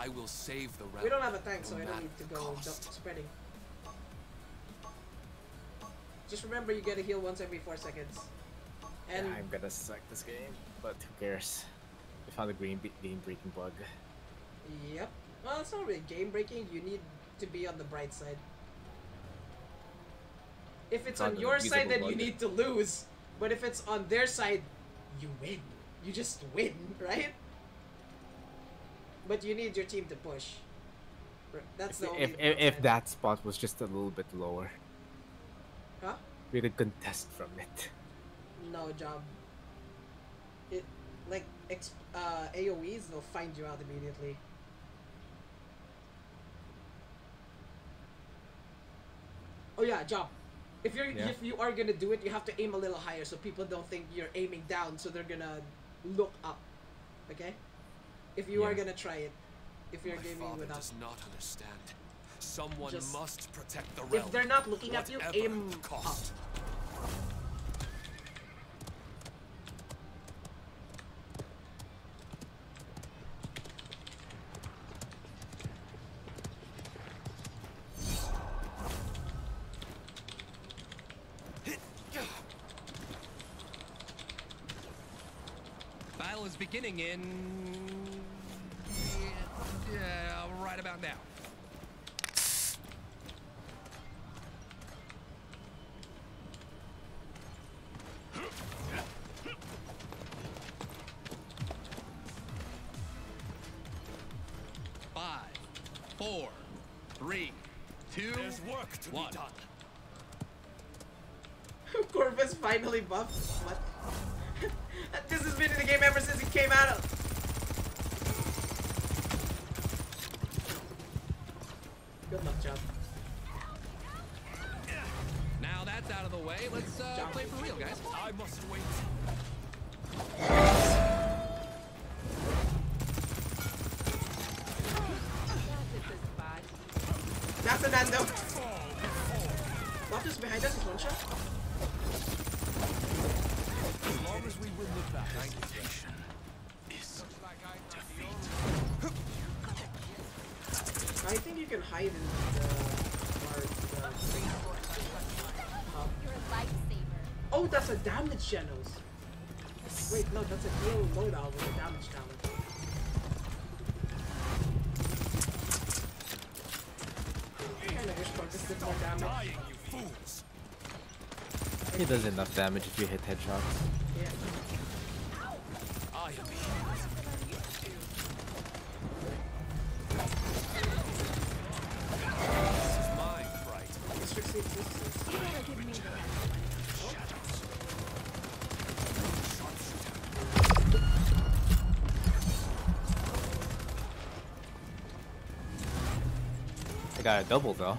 I will save the realm. We don't have a tank, so I don't need to go spreading. Just remember, you get a heal once every 4 seconds. And yeah, I'm gonna suck this game, but who cares? We found a game-breaking bug. Yep. Well, it's not really game-breaking. You need to be on the bright side. If it's on your side, then you need to lose. But if it's on their side, you win. You just win, right? But you need your team to push. That's the only. If that spot was just a little bit lower. Huh? We did contest from it. No job. It like AoEs will find you out immediately. Oh yeah, job. If you're if you are gonna do it, you have to aim a little higher so people don't think you're aiming down, so they're gonna look up. Okay? If you are gonna try it, if you're gaming without. Does not understand. Someone must protect the realm. If they're not looking at you, aim up. Beginning in right about now. Five, four, three, two, one. Corvus finally buffed. What? This has been in the game ever since it came out of. Good luck, John. Now that's out of the way. Let's play for real, guys. I must wait. That's Fernando. Wattu's behind us. Is one shot. I think you can hide in the oh, that's a damage Genos. Wait, no, that's a heal loadout with a damage talent. I kinda wish Corvus did more damage. He does enough damage if you hit headshots. Yeah. I got a double though.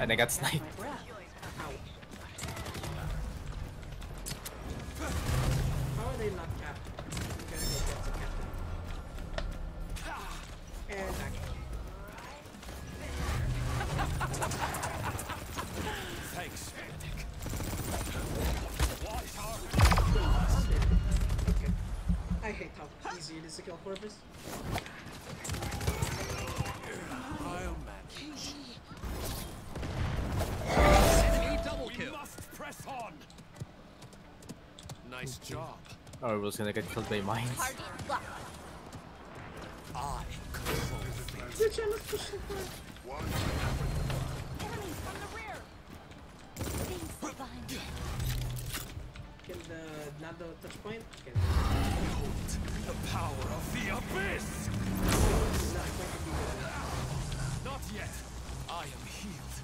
And I got sniped. How are they not capped? I'm gonna go get some captain. And thanks, Fantic. Okay. I hate how easy it is to kill Corvus. Nice job. Oh, I was gonna get killed by mines. I control the things. Enemies from the rear. Things behind you. Can the Nando touch point? Behold the power of the abyss. Not yet. I am healed.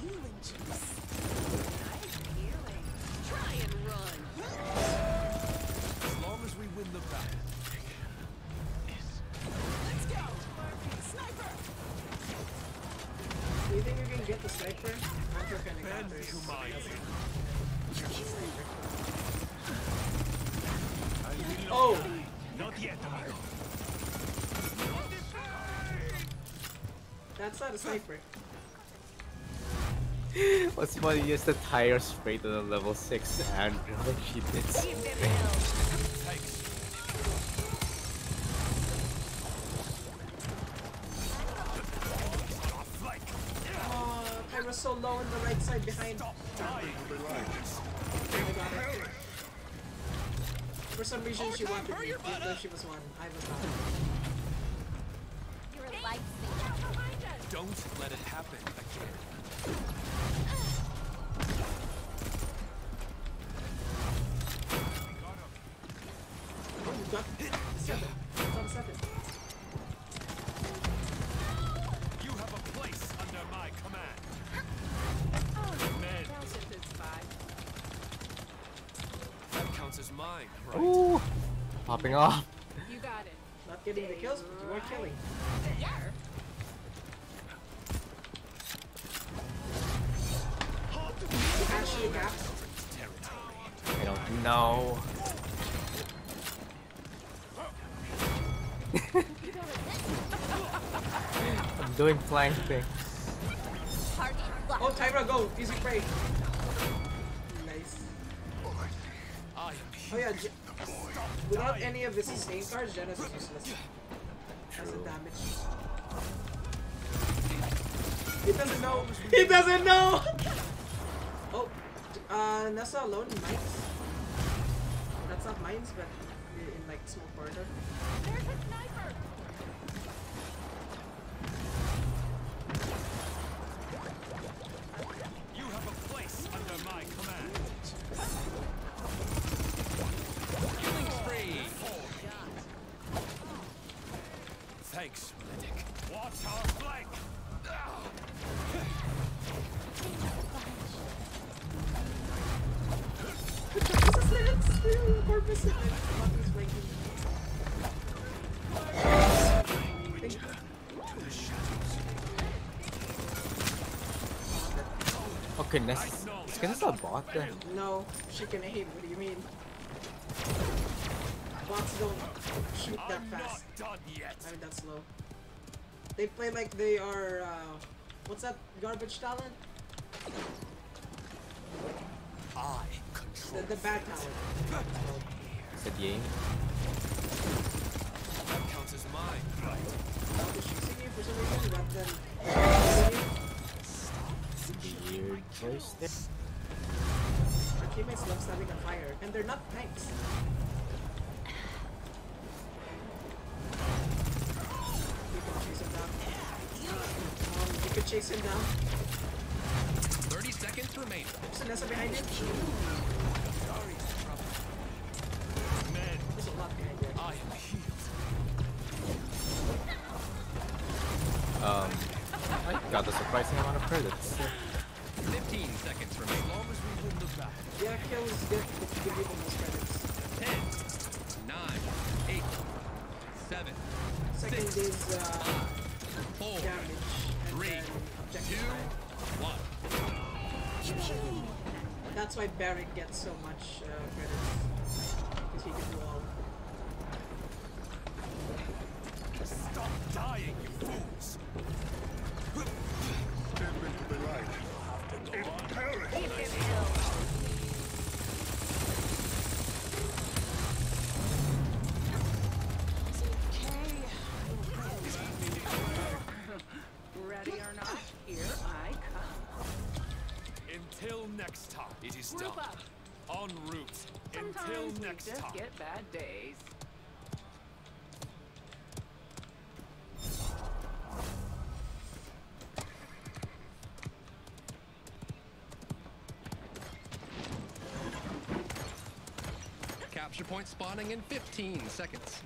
Healing juice. Try and run. As long as we win the battle. Let's go. Sniper. Do you think you can get the sniper? I'm just gonna get the sniper. Oh, not yet. That's not a sniper. What's funny is the Tyra sprayed on a level 6 Android. She did. so low on the right side behind. Stop dying. For some reason, she wanted me, even though she was one. I was not. You're a lifesaver. Don't let it happen again. Seven. You have a place under my command. Oh, men. That counts as mine, right? Ooh, popping off. You got it. Not getting the kills, but you are killing. Yeah. I don't know. I'm doing flying things. Oh, Tyra, go! Easy prey! Nice. Oh yeah, without any of the sustain cards, Genesis is useless. That's a damage. It doesn't know! It doesn't know! Oh, Nessa alone mines. That's not mines, but in like small border. There's a sniper! You have a place under my command. Killing spree! Thanks, medic. Watch our flank! Corvus is okay, Ness. Is Kinessa a bot then? No, she can aim. What do you mean? Bots don't shoot that fast. I mean, that's slow. They play like they are. What's that garbage talent? I control the bad talent. Is that game? That counts as mine, right? Oh, they're chasing you for some reason, but then. Weird choice there. Our teammates love stabbing on fire, and they're not tanks. You can chase him down. You can chase him down. 30 seconds remaining. There's a Nessa behind it. Sorry, trouble. Man, there's a lot behind it. I am healed. I got a surprising amount of credits. 15 seconds remaining. As long as we win the battle. Yeah, kills give you the most credits. 10, 9, 8, 7, second 6, is, 4, damage, 3, and 2, 1. That's why Barrett gets so much credits, because he can do all. Stop dying, you fools! Ready or not, here I come. Until next time, it is done. En route. Until next time. Sometimes we just get bad days. Capture point spawning in 15 seconds.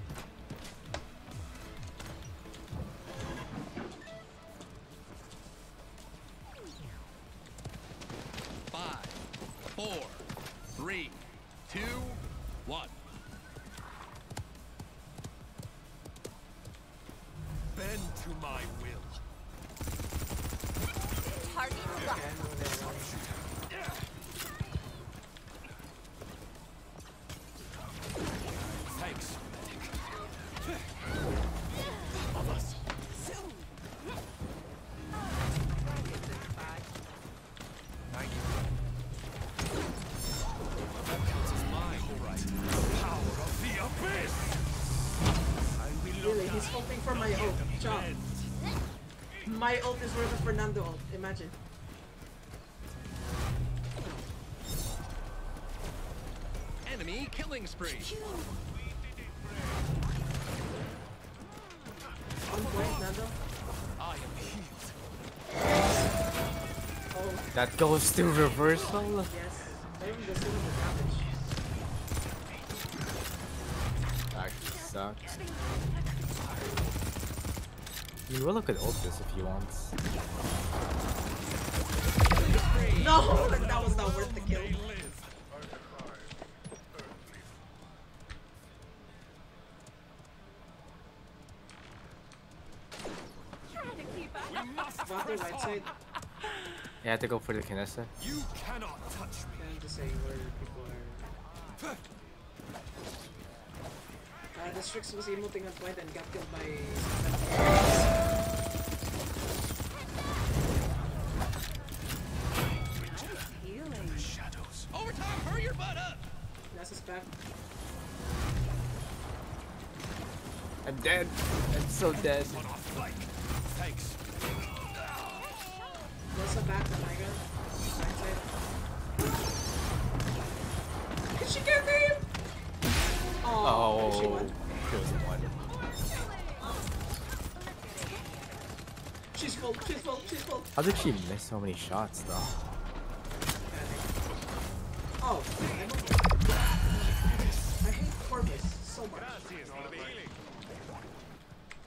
My ult is worth a Fernando ult, imagine. enemy killing spree. One point, Fernando. I am healed. Oh. That goes to reversal. Yes. Maybe the same with the damage. That actually sucks. You will look at ult this if you want. No, that was not worth the kill. Yeah, I have to go for the Kinessa. You cannot touch me. I'm just saying where people are. The Strix was emoting on point and got killed by. Healing. Shadows. Overtime, hurry your butt up. Nessa's back. I'm dead. I'm so dead. Thanks. Nessa back to my gun. Backside. Did she get there? Oh, she won. She's full, she's full, she's full. How did she miss so many shots though? Oh, I hate Corvus so much.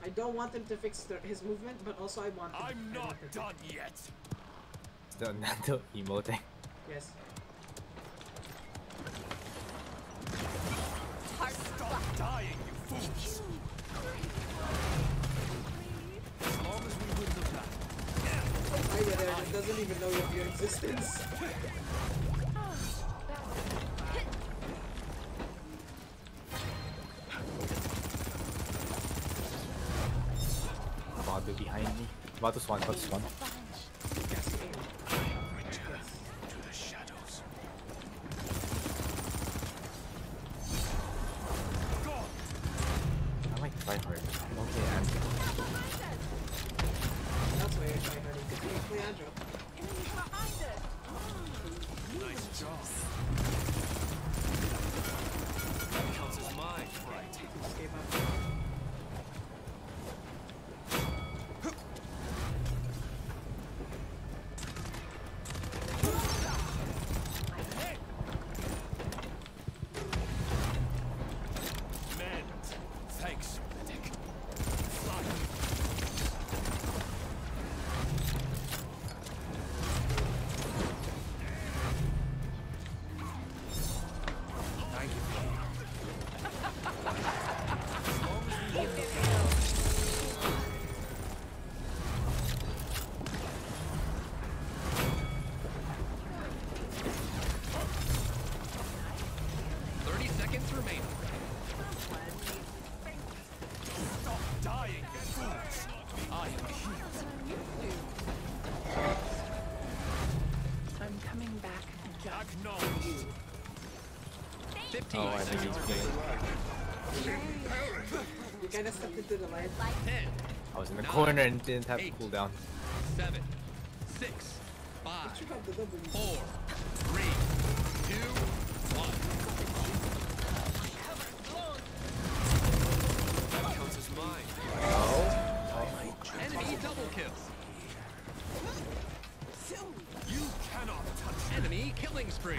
I don't want them to fix his movement, but also I want them I'm not done yet. Still not the emoting. Yes. Stop dying, you fools! As long as we win the battle. I get there, it doesn't even know of your existence. Behind me. Wattu's one, Wattu's one. I like try hard. I'm okay, Andrew. That's why you're trying hard. You can play Andrew. Nice job. That counts as mine, right? Oh, I think it's good. You kind of stepped into the light. I was in the corner and didn't have to cool down. 7, 6, 5, 4, 3, 2, 1. That counts as mine. Oh. Enemy double kills. You cannot touch enemy killing spree.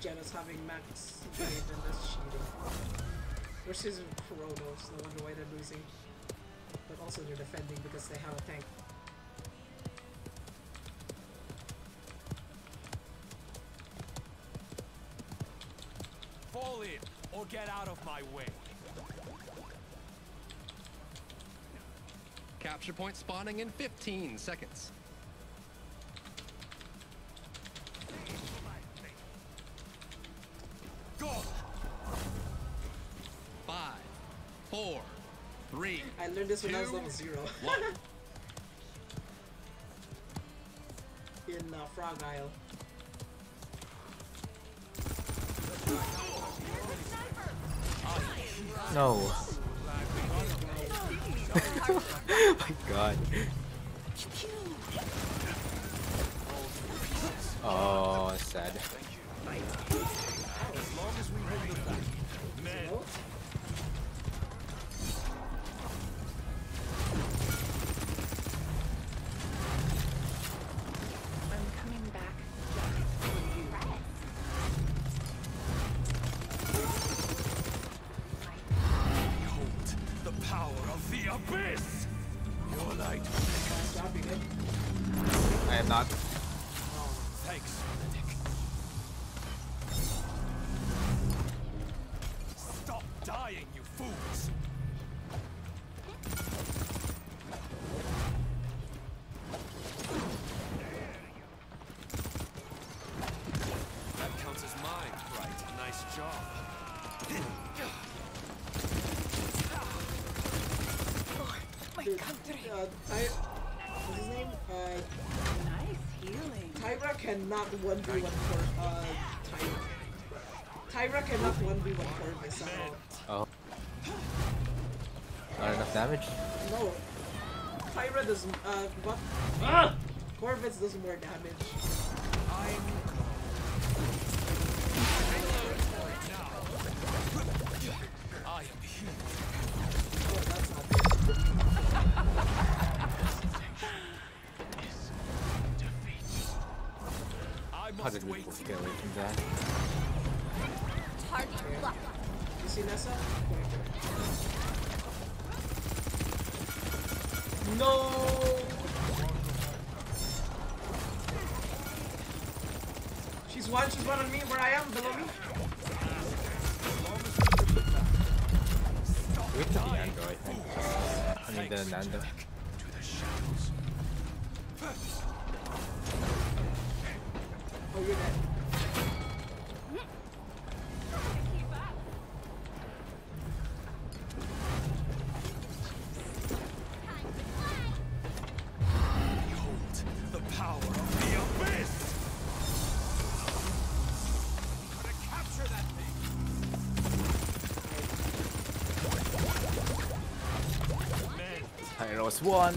Jenna's having max Jade and that's cheating. Which is Corona, so no wonder why they're losing. But also they're defending because they have a tank. Fall in or get out of my way. Capture point spawning in 15 seconds. Go. 5, 4, 3. I learned this when I was level 0. In Frog Isle. No. Oh my god. Oh, sad. Tyra cannot 1v1 for Tyra cannot 1v1 for this at all. Oh. Not enough damage? No. Tyra doesn't but Corvus does more damage. I am How did we get away from that? You see Nessa? No! She's one on me where I am, below me. We took the Nando, I think. I need the Nando. Oh, you're dead. Tyros won.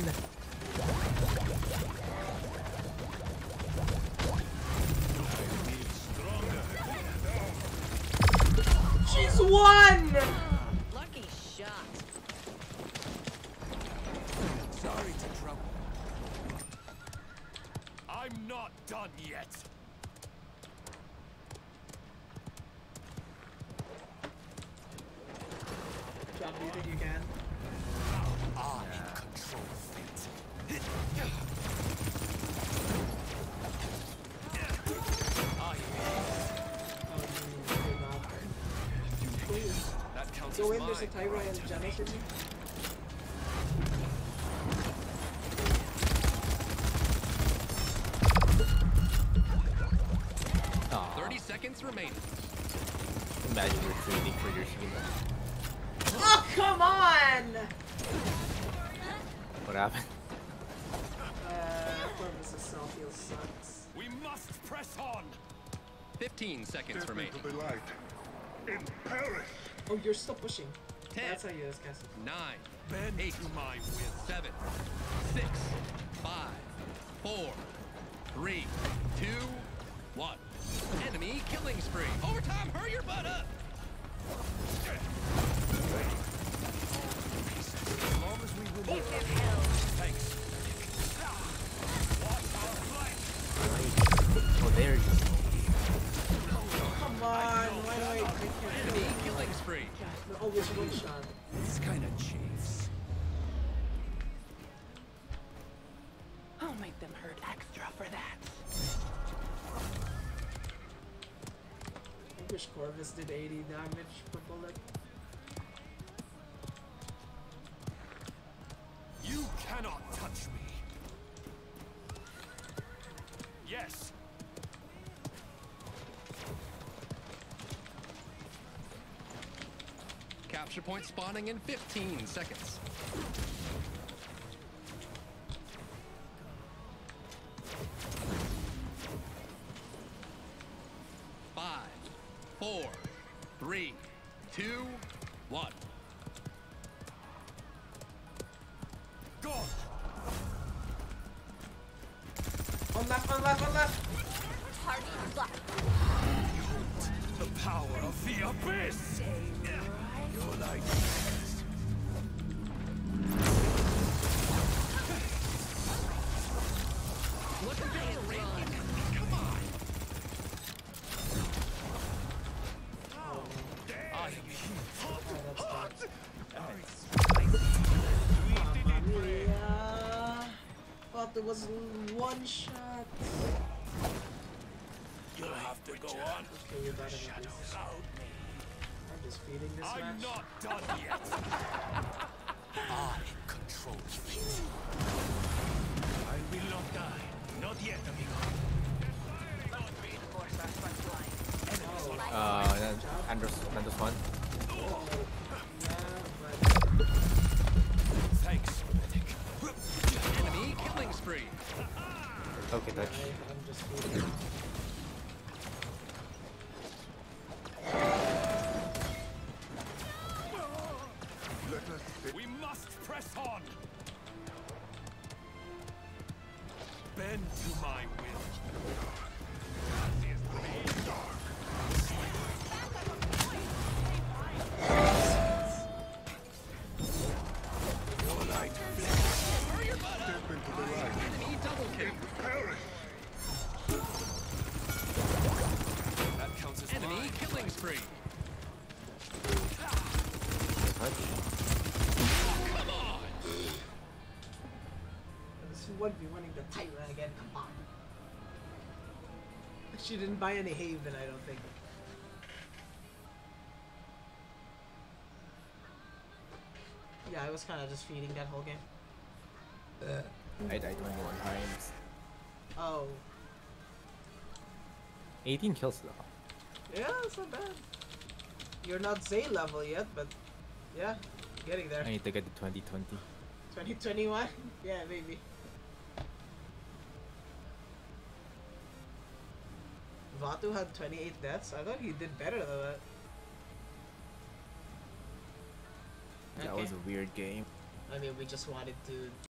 She's won! Lucky shot. Sorry to trouble. I'm not done yet. John, do you think you can? I control fate. So when there's a Tyra and Genesis. Aww. 30 seconds remaining. Imagine you're trading for your human. Oh, come on! What happened? Corvus' self heal sucks. We must press on! 15 seconds remaining. In Paris. Oh, you're still pushing. 10. That's how you guys cast it. 9. Bend 8. To my will. 7, 6, 5, 4, 3, 2, 1. Enemy killing spree. Overtime. Hurry your butt up. As long as we remove it. Thanks. Oh, there you go. Come on, why do I can't enemy killing spree. They're always one shot. This kind of chafes. I'll make them hurt extra for that. I wish Corvus did 80 damage per bullet. You cannot touch me. Yes. Capture point spawning in 15 seconds. 1. Go! One left. Party luck. The power of the abyss. You're like this. Look at your ring. Come on. Oh, damn. I am here. Hot. Yeah. Thought there was one shot. You'll have to go on. Okay, you're better than this. I'm just feeding this match. I'm not done yet. I control fate. I will not die. Not yet, amigo. Must reinforce our front line. Androxus one. Oh. Yeah, thanks, medic. Enemy killing spree. Okay, touch. I'm just feeding. We must press on. Bend to my will. Your light flickers. Step into the light. Enemy double kill. Perish. That counts as enemy killing spree. Would be running the Tyra again. Come on. She didn't buy any haven, I don't think. Yeah, I was kind of just feeding that whole game. I died 21 times. Oh. 18 kills though. Yeah, it's not bad. You're not Zay level yet, but yeah, getting there. I need to get to 2020. 2021? Yeah, maybe. Wattu had 28 deaths. I thought he did better than that. That was a weird game. I mean, we just wanted to